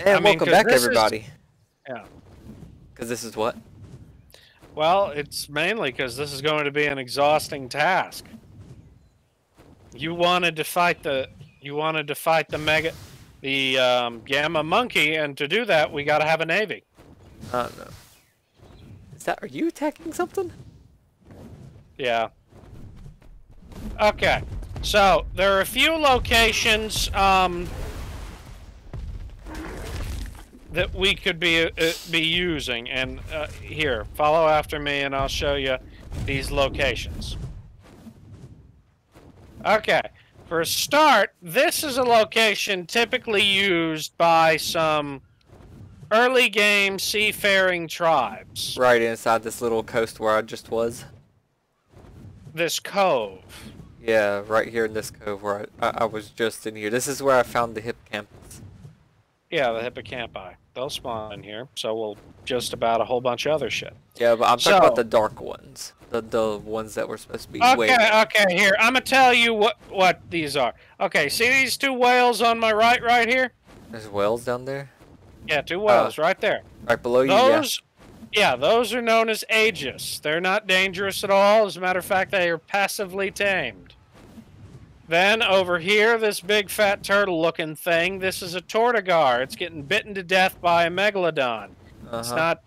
And welcome back, everybody. Yeah. Because this is what? Well, it's mainly because this is going to be an exhausting task. You wanted to fight the, Gamma Monkey, and to do that, we got to have a navy. No. Is that? Are you attacking something? Yeah. Okay. So there are a few locations that we could be using, and here, follow after me, and I'll show you these locations. Okay. For a start, this is a location typically used by some early game seafaring tribes. Right inside this little coast where I just was. This cove. Yeah, right here in this cove where I was just in here. This is where I found the hippocampus. Yeah, the hippocampi. They'll spawn in here, so we'll just about a whole bunch of other shit. Yeah, but I'm talking about the dark ones. The ones that were supposed to be here, I'm going to tell you what these are. Okay, see these two whales on my right, here? There's whales down there? Yeah, two whales right there. Right below you, yeah, those are known as Aegis. They're not dangerous at all. As a matter of fact, they are passively tamed. Then over here, this big fat turtle-looking thing, this is a tortigar. It's getting bitten to death by a Megalodon. It's not...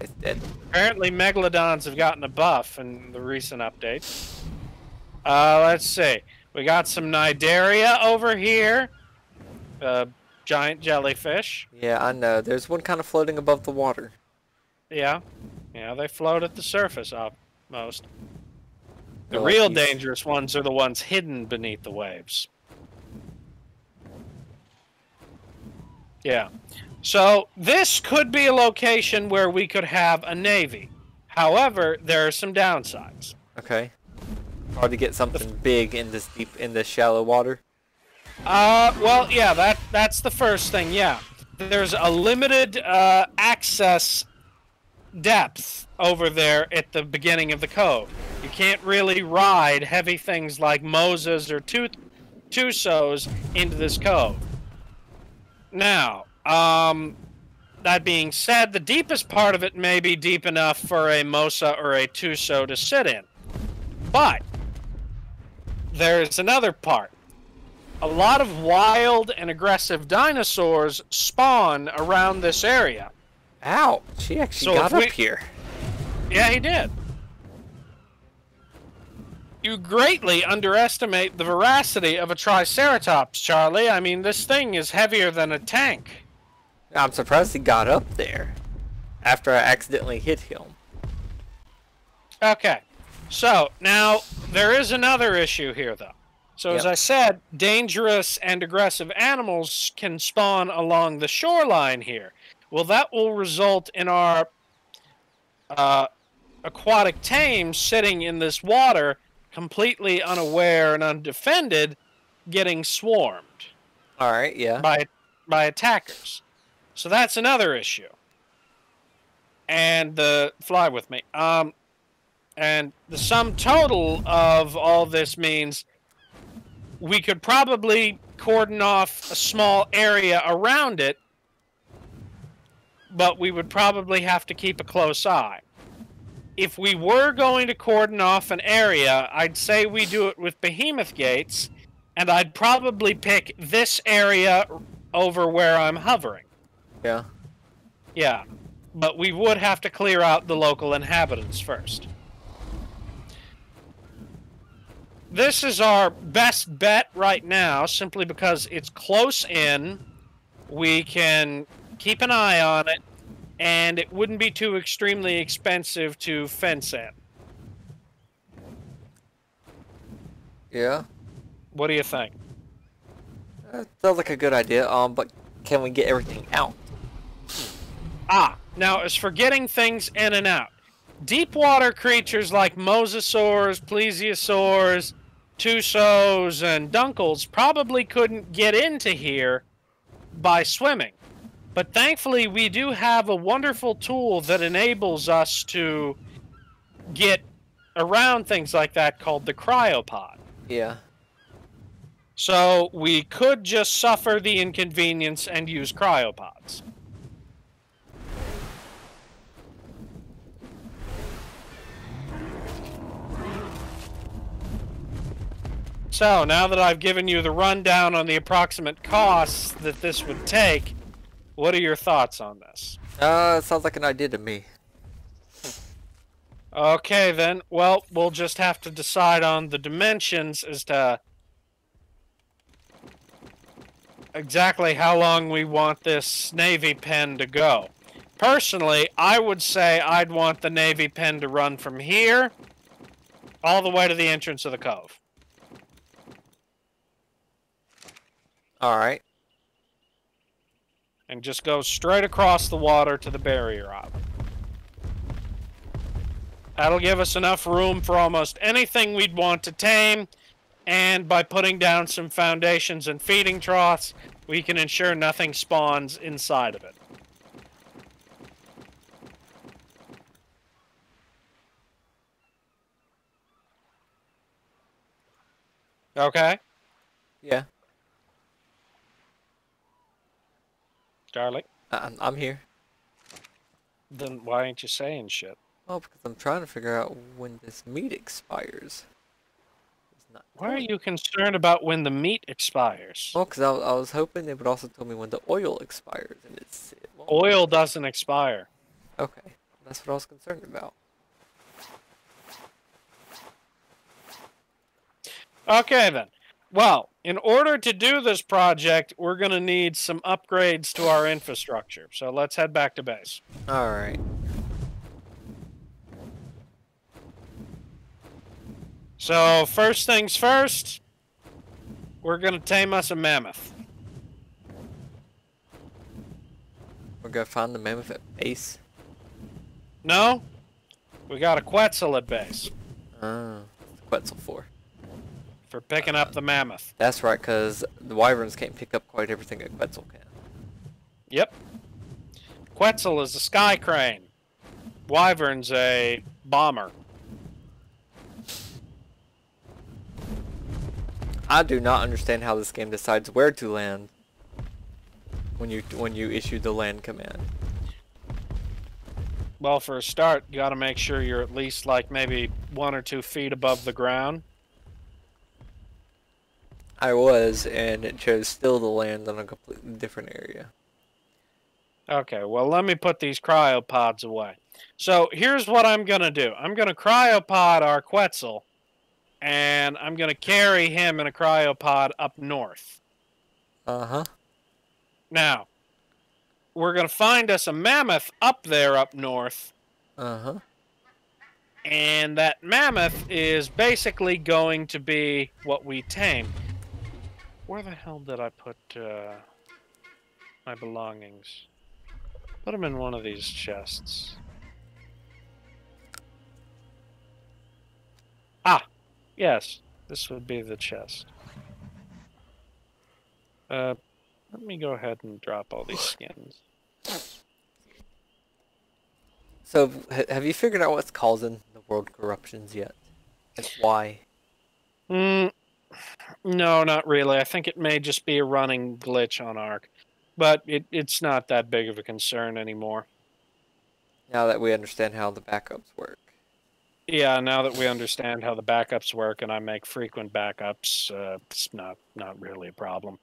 It's dead. Apparently, Megalodons have gotten a buff in the recent updates. Let's see. We got some Nidaria over here. Giant jellyfish. Yeah, I know. There's one kind of floating above the water. Yeah. Yeah, they float at the surface, almost. The real dangerous ones are the ones hidden beneath the waves. Yeah. So, this could be a location where we could have a navy. However, there are some downsides. Okay. Hard to get something big in this deep, in this shallow water? Well, yeah, that's the first thing, yeah. There's a limited access depth over there at the beginning of the cove. You can't really ride heavy things like mosas or tussos into this cove. Now... that being said, the deepest part of it may be deep enough for a mosa or a tusso to sit in. But there's another part. A lot of wild and aggressive dinosaurs spawn around this area. Ouch, he actually got up here. Yeah, he did. You greatly underestimate the veracity of a triceratops, Charlie. I mean, this thing is heavier than a tank. I'm surprised he got up there after I accidentally hit him. Okay. So, now, there is another issue here, though. So, as I said, dangerous and aggressive animals can spawn along the shoreline here. Well, that will result in our aquatic tame sitting in this water, completely unaware and undefended, getting swarmed. All right, yeah. By attackers. So that's another issue. And the fly with me. And the sum total of all this means we could probably cordon off a small area around it, but we would probably have to keep a close eye. If we were going to cordon off an area, I'd say we do it with behemoth gates, and I'd probably pick this area over where I'm hovering. Yeah. Yeah. But we would have to clear out the local inhabitants first. This is our best bet right now, simply because it's close in. We can keep an eye on it, and it wouldn't be too extremely expensive to fence in. Yeah. What do you think? That sounds like a good idea, but can we get everything out? Now as for getting things in and out, deep water creatures like mosasaurs, plesiosaurs, tussos, and dunkles probably couldn't get into here by swimming. But thankfully, we do have a wonderful tool that enables us to get around things like that called the cryopod. Yeah. So we could just suffer the inconvenience and use cryopods. So now that I've given you the rundown on the approximate costs that this would take, what are your thoughts on this? It sounds like an idea to me. Okay then, well, we'll just have to decide on the dimensions as to exactly how long we want this Navy pen to go. Personally, I would say I'd want the Navy pen to run from here all the way to the entrance of the cove. Alright. And just go straight across the water to the barrier island. That'll give us enough room for almost anything we'd want to tame, and by putting down some foundations and feeding troughs, we can ensure nothing spawns inside of it. Okay? Yeah. Darling? I'm here. Then why ain't you saying shit? Well, because I'm trying to figure out when this meat expires. Why are you concerned about when the meat expires? Well, because I was hoping they would also tell me when the oil expires. And oil doesn't expire. Okay, that's what I was concerned about. Okay, then. Well, in order to do this project, we're going to need some upgrades to our infrastructure. So let's head back to base. All right. So, first things first, we're going to tame us a mammoth. We're going to find the mammoth at base? No. We got a Quetzal at base. Oh, what's the Quetzal for? For picking up the mammoth. That's right, because the wyverns can't pick up quite everything that Quetzal can. Yep. Quetzal is a sky crane. Wyvern's a bomber. I do not understand how this game decides where to land when you issue the land command. Well, for a start, you got to make sure you're at least like maybe 1 or 2 feet above the ground. I was, and it chose still to land on a completely different area. Okay, well, let me put these cryopods away. So here's what I'm going to do. I'm going to cryopod our Quetzal, and I'm going to carry him in a cryopod up north. Uh-huh. Now, we're going to find us a mammoth up there up north. Uh-huh. And that mammoth is basically going to be what we tame. Where the hell did I put my belongings? Put them in one of these chests. Ah, yes, this would be the chest. Let me go ahead and drop all these skins. So, have you figured out what's causing the world corruptions yet? And why? No, not really. I think it may just be a running glitch on Arc, but it's not that big of a concern anymore. Now that we understand how the backups work. Yeah, now that we understand how the backups work, and I make frequent backups, it's not really a problem.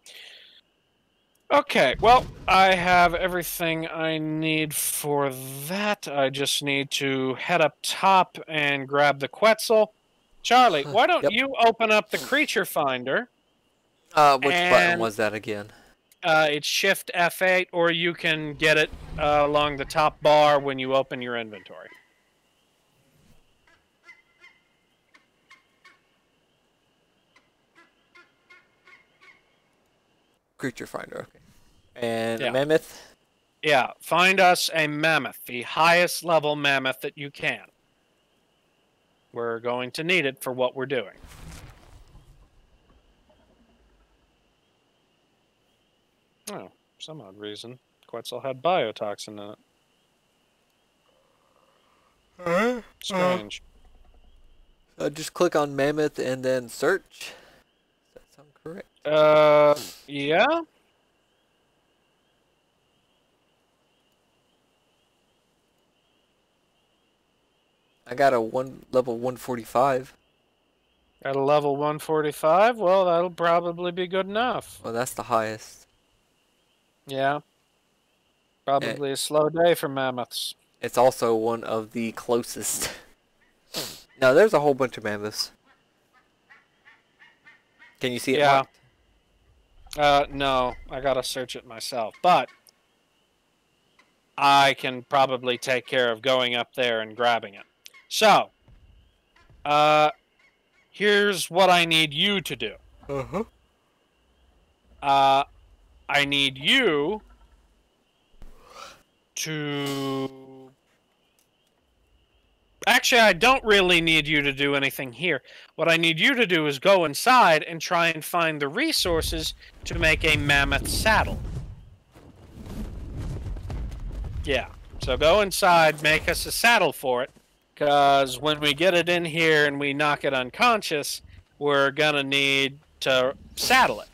Okay, well, I have everything I need for that. I just need to head up top and grab the Quetzal. Charlie, why don't you open up the Creature Finder? Which button was that again? It's Shift F8, or you can get it along the top bar when you open your inventory. Creature Finder, okay. And a mammoth? Yeah, find us a mammoth, the highest level mammoth that you can. We're going to need it for what we're doing. Oh, for some odd reason, Quetzal had biotoxin in it. Strange. Just click on mammoth and then search. Does that sound correct? Yeah. I got a level 145. At a level 145? Well, that'll probably be good enough. Well, that's the highest. Yeah. Probably a slow day for mammoths. It's also one of the closest. No, there's a whole bunch of mammoths. Can you see it? Yeah. No, I gotta search it myself. But I can probably take care of going up there and grabbing it. So, here's what I need you to do. Uh-huh. I need you to... Actually, I don't really need you to do anything here. What I need you to do is go inside and try and find the resources to make a mammoth saddle. Yeah. So go inside, make us a saddle for it. Because when we get it in here and we knock it unconscious, we're going to need to saddle it.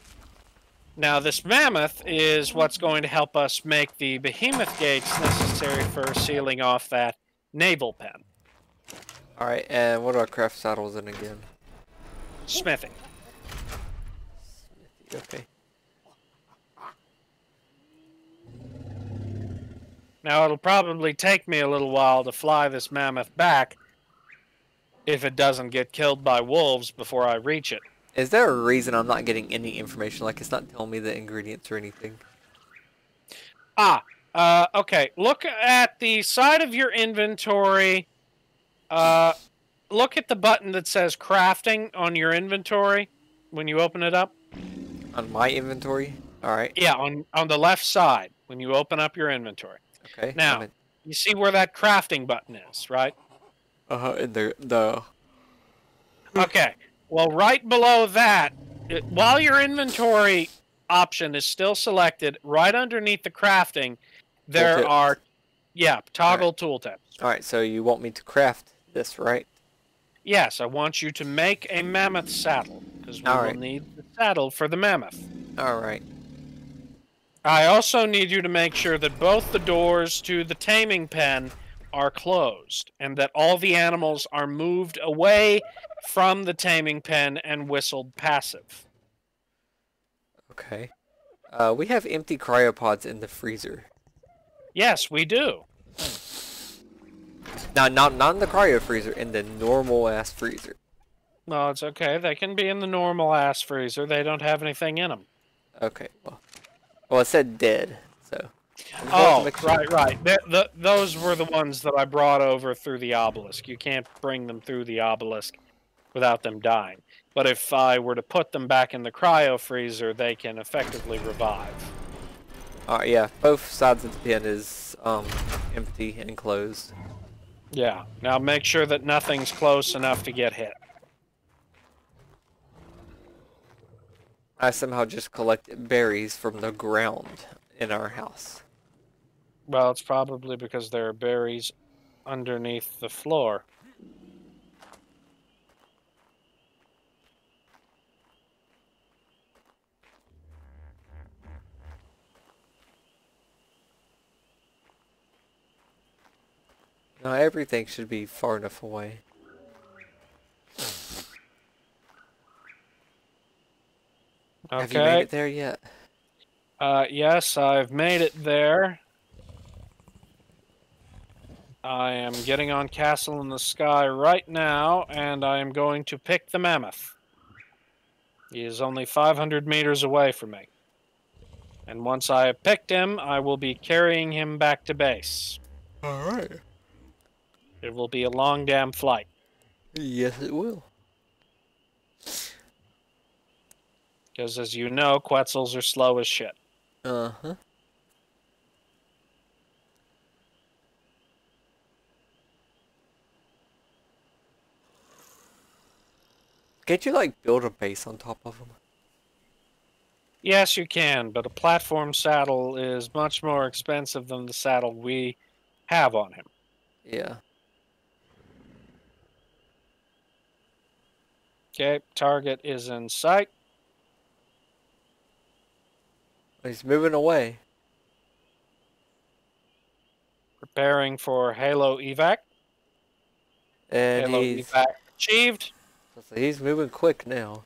Now, this mammoth is what's going to help us make the behemoth gates necessary for sealing off that navel pen. All right, and what do I craft saddles in again? Smithing. Okay. Now, it'll probably take me a little while to fly this mammoth back if it doesn't get killed by wolves before I reach it. Is there a reason I'm not getting any information? Like, it's not telling me the ingredients or anything. Okay. Look at the side of your inventory. Look at the button that says crafting on your inventory when you open it up. On my inventory? All right. Yeah, on the left side when you open up your inventory. Okay. Now, you see where that crafting button is, right? Okay. Well, right below that, while your inventory option is still selected, right underneath the crafting, there are, yeah, toggle tooltips. All right. So you want me to craft this, right? Yes, I want you to make a mammoth saddle because we will need the saddle for the mammoth. All right. I also need you to make sure that both the doors to the taming pen are closed and that all the animals are moved away from the taming pen and whistled passive. Okay. We have empty cryopods in the freezer. Yes, we do. Now, not in the cryo-freezer, in the normal-ass freezer. No, it's okay. They can be in the normal-ass freezer. They don't have anything in them. Okay, well... Well, it said dead, so... Oh, right. Those were the ones that I brought over through the obelisk. You can't bring them through the obelisk without them dying. But if I were to put them back in the cryo-freezer, they can effectively revive. Alright, yeah. Both sides of the pen is empty and closed. Yeah. Now make sure that nothing's close enough to get hit. I somehow just collected berries from the ground in our house. Well, it's probably because there are berries underneath the floor. No, everything should be far enough away. Okay. Have you made it there yet? Yes, I've made it there. I am getting on Castle in the Sky right now, and I am going to pick the mammoth. He is only 500 meters away from me. And once I have picked him, I will be carrying him back to base. All right. It will be a long damn flight. Yes, it will. Because, as you know, Quetzals are slow as shit. Uh-huh. Can't you, like, build a base on top of them? Yes, you can, but a platform saddle is much more expensive than the saddle we have on him. Yeah. Okay, target is in sight. He's moving away. Preparing for Halo Evac. And Halo Evac achieved. So he's moving quick now.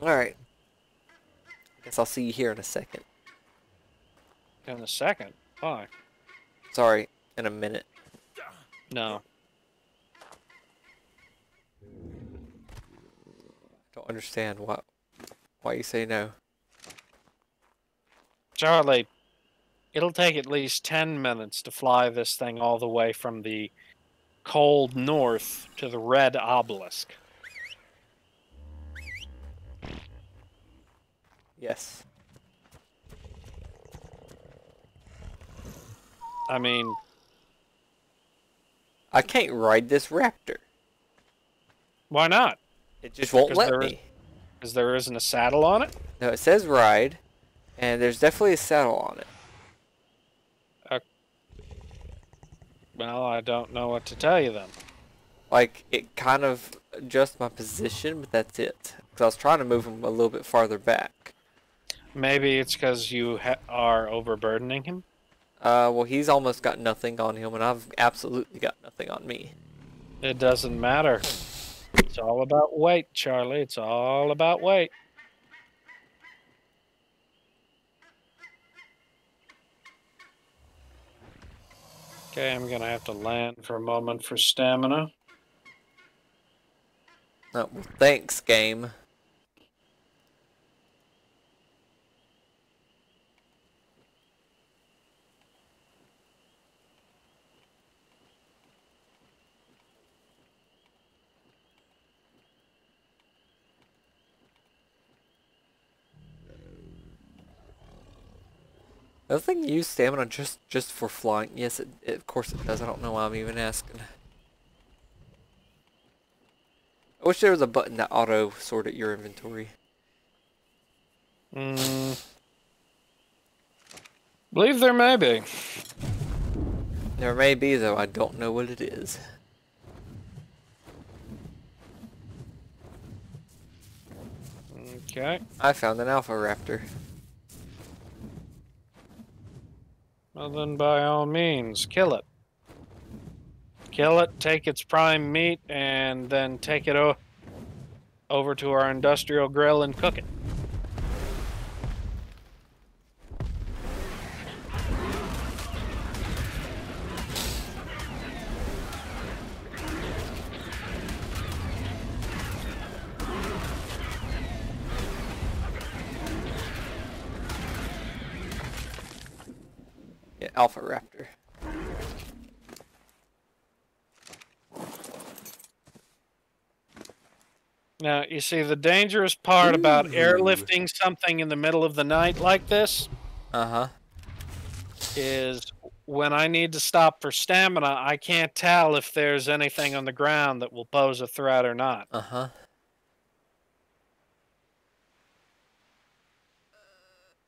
Alright. I guess I'll see you here in a second. In a second? Fuck. Sorry, in a minute. No. I don't understand why you say no. Charlie, it'll take at least 10 minutes to fly this thing all the way from the cold north to the red obelisk. Yes. I mean, I can't ride this raptor. Why not? It just won't let me. Because there isn't a saddle on it? No, it says ride, and there's definitely a saddle on it. Well, I don't know what to tell you then. Like, it kind of adjusts my position, but that's it. Because I was trying to move him a little bit farther back. Maybe it's because you are overburdening him? Well, he's almost got nothing on him, and I've absolutely got nothing on me. It doesn't matter. It's all about weight, Charlie. It's all about weight. Okay, I'm gonna have to land for a moment for stamina. Oh, well, thanks, game. Does the thing use stamina just for flying? Yes, it, of course it does. I don't know why I'm even asking. I wish there was a button that auto sorted your inventory. Believe there may be. There may be, though. I don't know what it is. Okay. I found an Alpha Raptor. Well, then by all means, kill it. Kill it, take its prime meat, and then take it over to our industrial grill and cook it. Alpha Raptor. Now, you see, the dangerous part about airlifting something in the middle of the night like this is when I need to stop for stamina, I can't tell if there's anything on the ground that will pose a threat or not.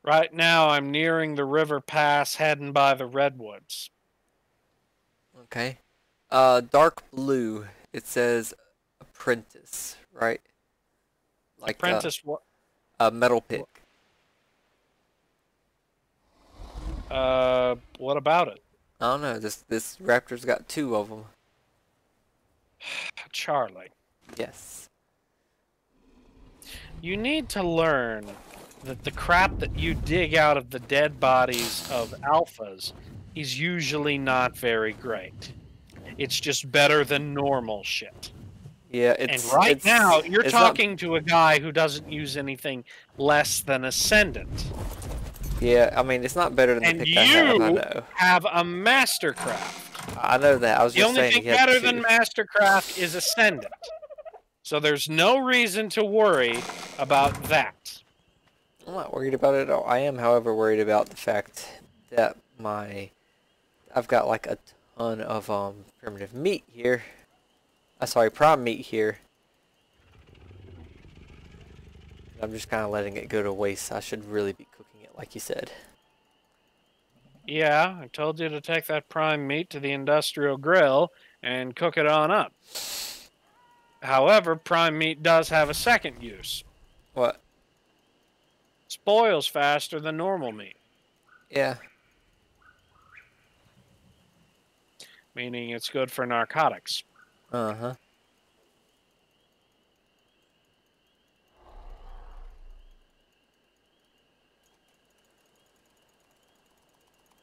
Right now, I'm nearing the river pass, heading by the redwoods. Okay. Dark blue. It says apprentice, right? Like apprentice what? A metal pick. What about it? I don't know. This raptor's got two of them. Charlie. Yes. You need to learn that the crap that you dig out of the dead bodies of alphas is usually not very great. It's just better than normal shit. Yeah, it's... And right now, you're talking to a guy who doesn't use anything less than Ascendant. Yeah, I mean, it's not better than the pick I have, I know. And you have a Mastercraft. I know that. I was just saying... The only thing better than Mastercraft is Ascendant. So there's no reason to worry about that. I'm not worried about it at all. I am, however, worried about the fact that I've got like a ton of primitive meat here. Sorry, prime meat here. I'm just kind of letting it go to waste. I should really be cooking it, like you said. Yeah, I told you to take that prime meat to the industrial grill and cook it on up. However, prime meat does have a second use. What? spoils faster than normal meat. Yeah. Meaning it's good for narcotics. Uh-huh.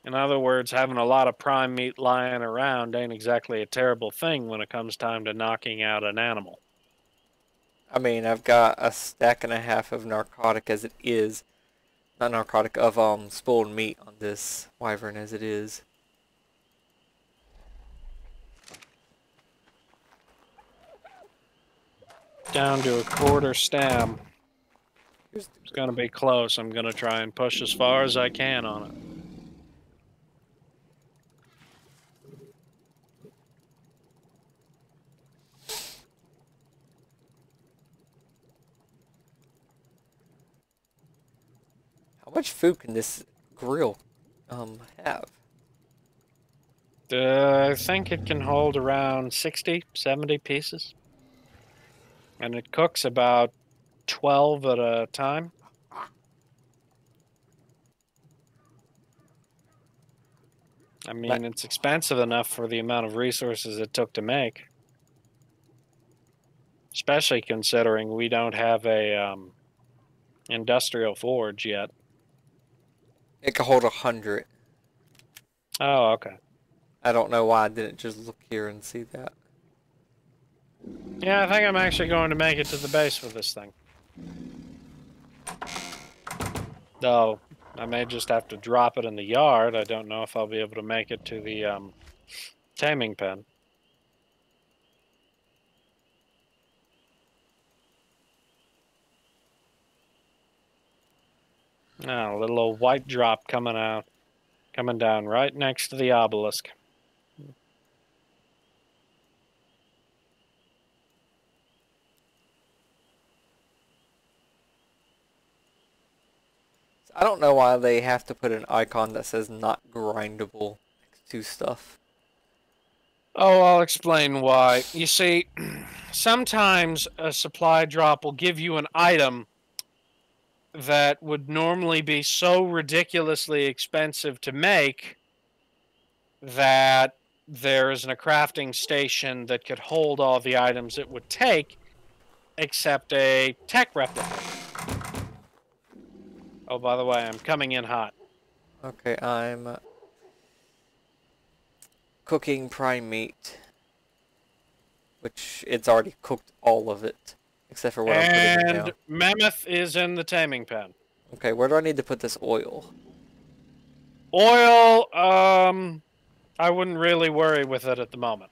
In other words, having a lot of prime meat lying around ain't exactly a terrible thing when it comes time to knocking out an animal. I mean, I've got a stack and a half of narcotic as it is. Not narcotic, of spoiled meat on this wyvern as it is. Down to a quarter stam. It's gonna be close. I'm gonna try and push as far as I can on it. How much food can this grill have? I think it can hold around 60, 70 pieces. And it cooks about 12 at a time. I mean, but it's expensive enough for the amount of resources it took to make. Especially considering we don't have a industrial forge yet. It could hold 100. Oh, okay. I don't know why I didn't just look here and see that. Yeah, I think I'm actually going to make it to the base with this thing. Though, I may just have to drop it in the yard. I don't know if I'll be able to make it to the taming pen. Now, a little old white drop coming down right next to the obelisk. I don't know why they have to put an icon that says not grindable next to stuff. Oh, I'll explain why. You see, sometimes a supply drop will give you an item that would normally be so ridiculously expensive to make that there isn't a crafting station that could hold all the items it would take except a tech replica. Oh, by the way, I'm coming in hot. Okay, I'm cooking prime meat, which it's already cooked all of it, except for what I'm putting in now. And mammoth is in the taming pen. Okay, where do I need to put this oil? Oil, I wouldn't really worry with it at the moment.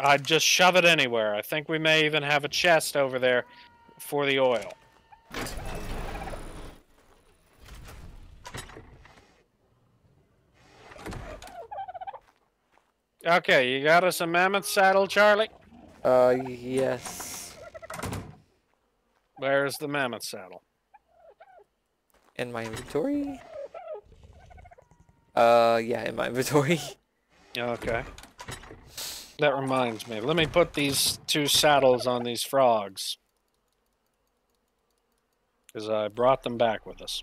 I'd just shove it anywhere. I think we may even have a chest over there for the oil. Okay, you got us a mammoth saddle, Charlie? Yes. Where's the mammoth saddle? In my inventory? Yeah, in my inventory. Okay. That reminds me. Let me put these two saddles on these frogs. Because I brought them back with us.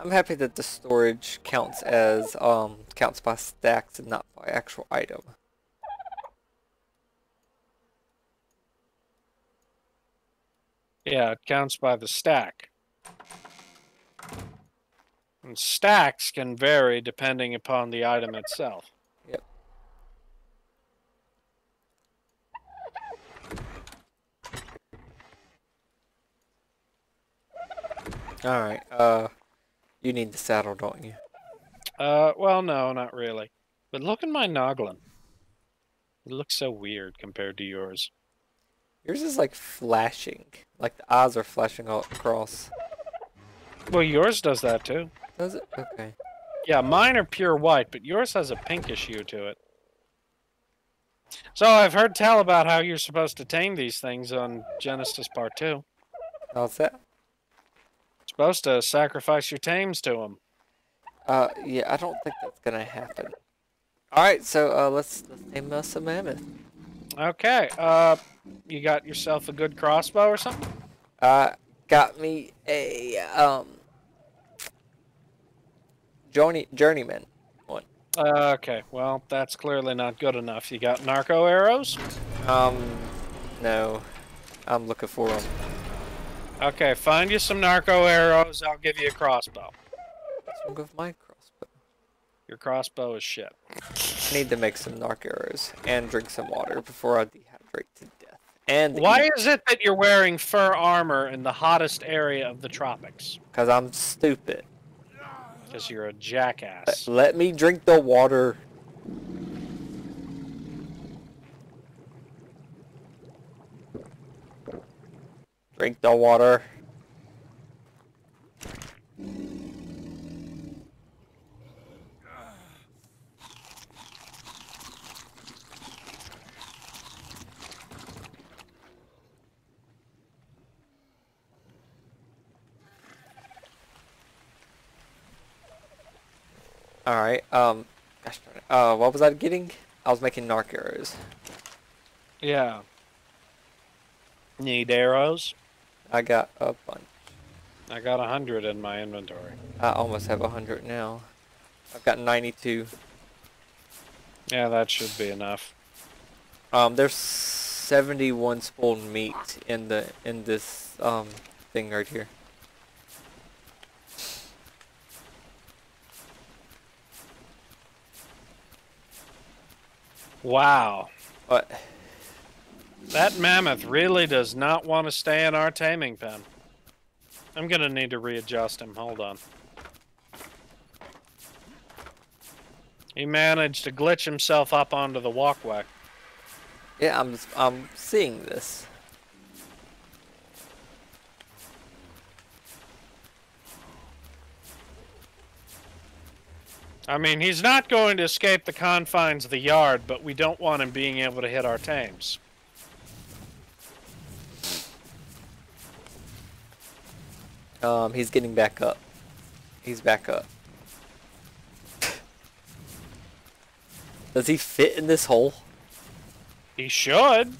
I'm happy that the storage counts as counts by stacks and not by actual item. Yeah, it counts by the stack. And stacks can vary depending upon the item itself. Yep. Alright, you need the saddle, don't you? Well, no, not really. But look at my noglin. It looks so weird compared to yours. Yours is like flashing. Like the eyes are flashing all across. Well, yours does that too. Does it? Okay. Yeah, mine are pure white, but yours has a pinkish hue to it. So I've heard tell about how you're supposed to tame these things on Genesis Part 2. How's that? Supposed to sacrifice your tames to them. Yeah, I don't think that's gonna happen. All right, so let's name us a mammoth. Okay. You got yourself a good crossbow or something? Got me a journeyman one. Okay. Well, that's clearly not good enough. You got narco arrows? No. I'm looking for them. Okay, find you some narco arrows. I'll give you a crossbow. I'll give my crossbow. Your crossbow is shit. I need to make some narco arrows and drink some water before I dehydrate to death. And why is it that you're wearing fur armor in the hottest area of the tropics? Because I'm stupid. Because you're a jackass. Let me drink the water. Drink the water. All right. Gosh darn it. What was I getting? I was making narc arrows. Yeah. Need arrows? I got a bunch. I got 100 in my inventory. I almost have 100 now. I've got 92. Yeah, that should be enough. There's 71 spoiled meat in the this thing right here. Wow. What? That mammoth really does not want to stay in our taming pen. I'm going to need to readjust him. Hold on. He managed to glitch himself up onto the walkway. Yeah, I'm seeing this. I mean, he's not going to escape the confines of the yard, but we don't want him being able to hit our tames. He's getting back up. He's back up. Does he fit in this hole? He should.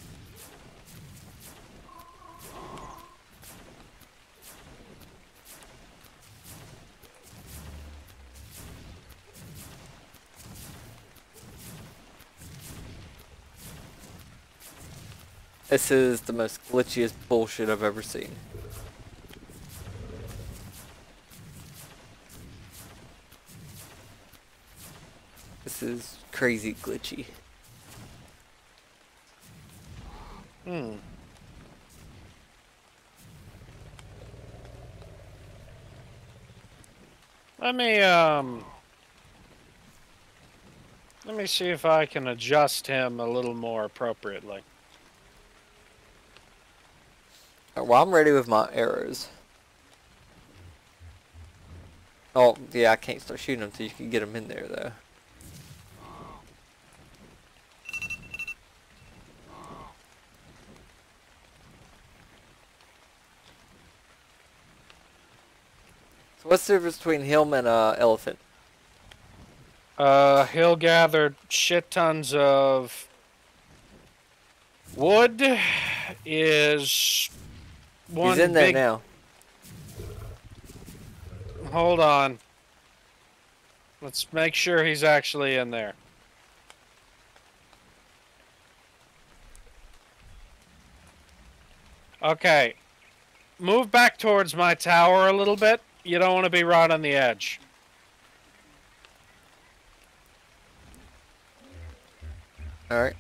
This is the most glitchiest bullshit I've ever seen. This is crazy glitchy. Hmm. Let me see if I can adjust him a little more appropriately. Well, I'm ready with my arrows. Oh, yeah, I can't start shooting them until you can get them in there, though. So what's the difference between him and elephant? He'll gather shit tons of wood. Is one He's in there big... now. Hold on. Let's make sure he's actually in there. Okay. Move back towards my tower a little bit. You don't want to be right on the edge. All right.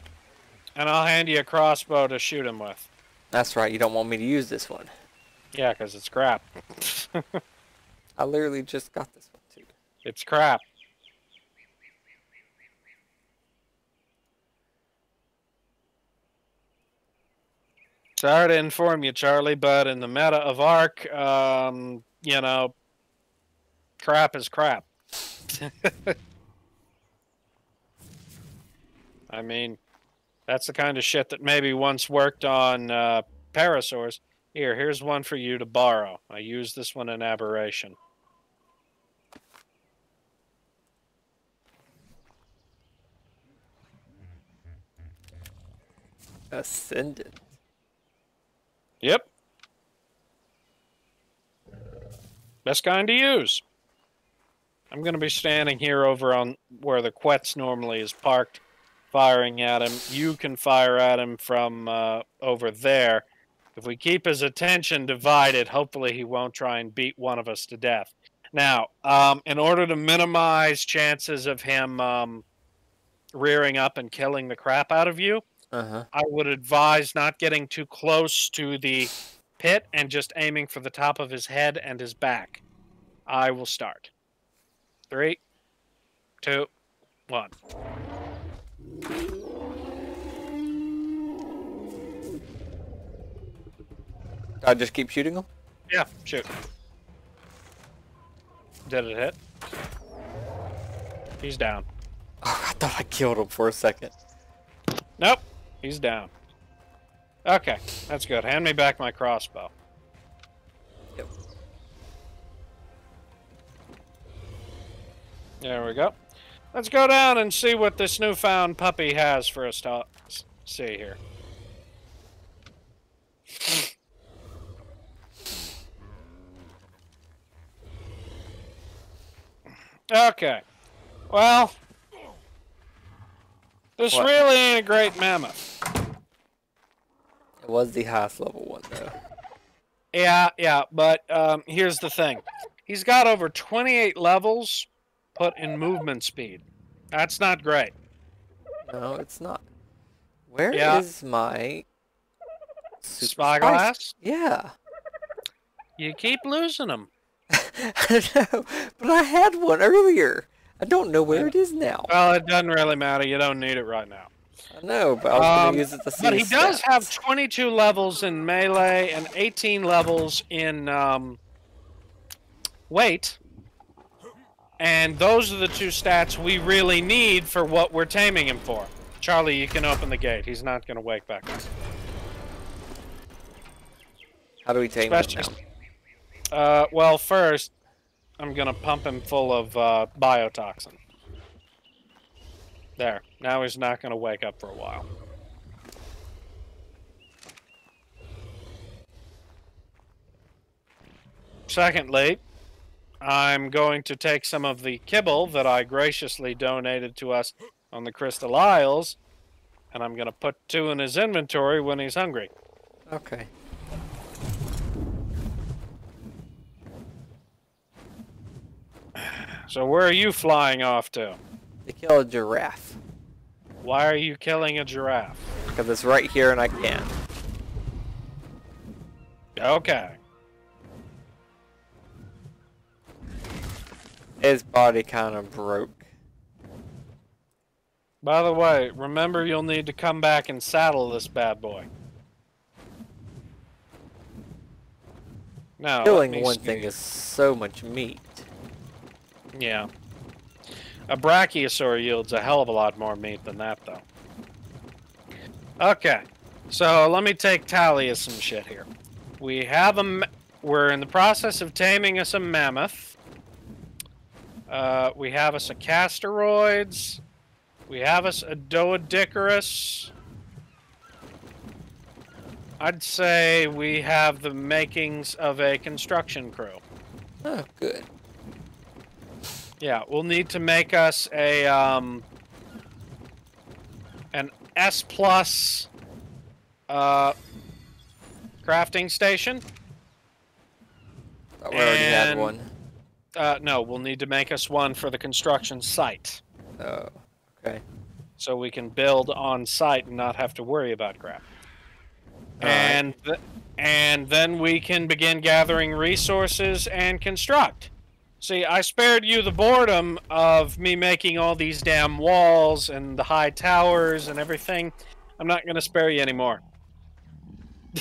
And I'll hand you a crossbow to shoot him with. That's right. You don't want me to use this one. Yeah, because it's crap. I literally just got this one, too. It's crap. Sorry to inform you, Charlie, but in the meta of Arc, you know, crap is crap. I mean, that's the kind of shit that maybe once worked on parasaurs. Here's one for you to borrow. I used this one in aberration. Ascendant. Yep. Best kind to use. I'm going to be standing here over on where the Quetz normally is parked, firing at him. You can fire at him from over there. If we keep his attention divided, hopefully he won't try and beat one of us to death. Now, in order to minimize chances of him rearing up and killing the crap out of you, I would advise not getting too close to the pit and just aiming for the top of his head and his back. I will start. 3, 2, 1. I just keep shooting him? Yeah, shoot. Did it hit? He's down. Oh, I thought I killed him for a second. Nope, he's down. Okay, that's good. Hand me back my crossbow. Yep. There we go. Let's go down and see what this newfound puppy has for us to see here. Okay. Well, this really ain't a great mammoth. It was the highest level one, though. Yeah, yeah, but here's the thing. He's got over 28 levels put in movement speed. That's not great. No, it's not. Where is my spyglass? Yeah. You keep losing them. I don't know, but I had one earlier. I don't know where it is now. Well, it doesn't really matter. You don't need it right now. I know, but I was going to use it to see. But he does have 22 levels in melee and 18 levels in weight. And those are the two stats we really need for what we're taming him for. Charlie, you can open the gate. He's not going to wake back up. How do we tame him now? Well, first, I'm going to pump him full of biotoxin. There. Now he's not going to wake up for a while. Secondly, I'm going to take some of the kibble that I graciously donated to us on the Crystal Isles, and I'm going to put 2 in his inventory when he's hungry. Okay. So where are you flying off to? To kill a giraffe. Why are you killing a giraffe? Because it's right here and I can't. Okay. His body kind of broke. By the way, remember you'll need to come back and saddle this bad boy. Now, killing one thing is so much meat. Yeah. A brachiosaur yields a hell of a lot more meat than that, though. Okay. So, let me take tally of some shit here. We have a... We're in the process of taming us a mammoth. We have us a casteroids. We have us a doadicarus. I'd say we have the makings of a construction crew. Oh, good. Yeah, we'll need to make us a an S+ crafting station. Oh, we already had one. No, we'll need to make us one for the construction site. Oh, okay. So we can build on site and not have to worry about crap. And then we can begin gathering resources and construct. See, I spared you the boredom of me making all these damn walls and the high towers and everything. I'm not going to spare you anymore.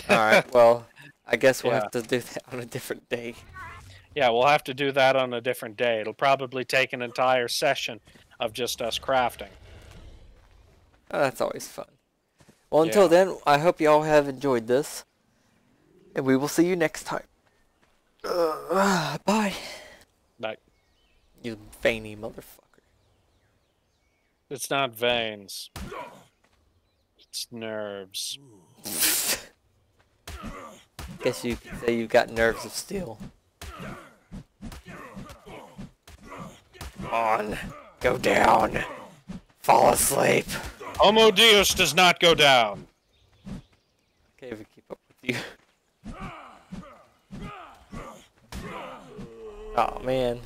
Alright, well, I guess we'll have to do that on a different day. Yeah, we'll have to do that on a different day. It'll probably take an entire session of just us crafting. Oh, that's always fun. Well, until then, I hope you all have enjoyed this. And we will see you next time. Bye. Like, you veiny motherfucker. It's not veins. It's got nerves. Guess you could say you've got nerves of steel. On. Go down. Fall asleep. Homo Deus does not go down. Okay, if we keep up with you. Oh man.